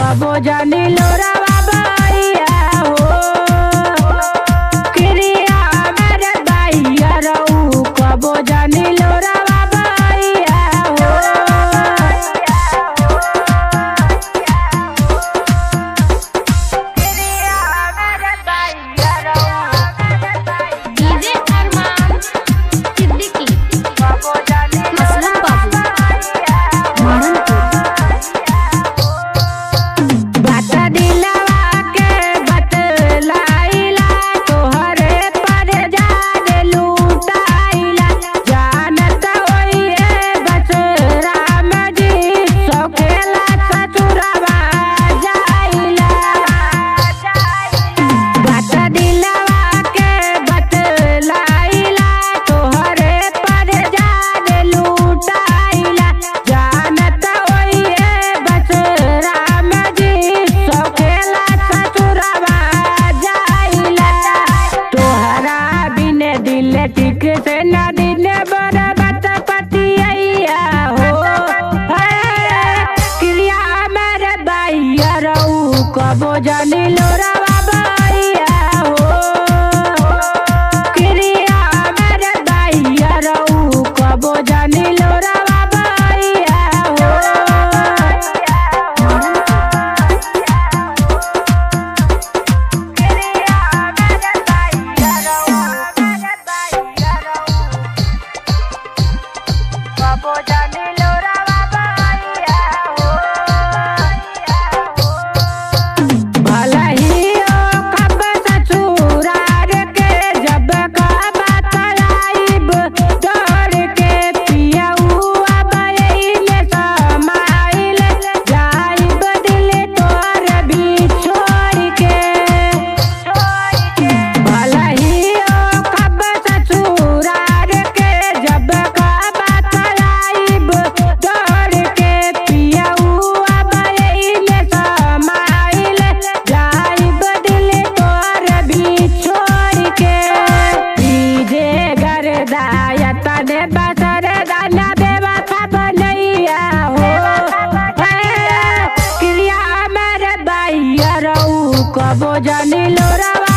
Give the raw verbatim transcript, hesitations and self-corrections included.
कबो जानी लोरा बा यरऊ किरीया हमार बा यरऊ कबो जानी लोरा बा यरऊ किरीया हमार बा यरऊ डीजे अरमान सिद्दीकी कबो जानी असलम बाबू मरण कबो जानी लोरा बा यरऊ किरीया हमार बा यरऊ कबो जानी लोरा बा यरऊ किरीया हमार बा यरऊ कबो जानी लोरा बा यरऊ किरीया हमार बा यरऊ कबो जानी लोरा बा।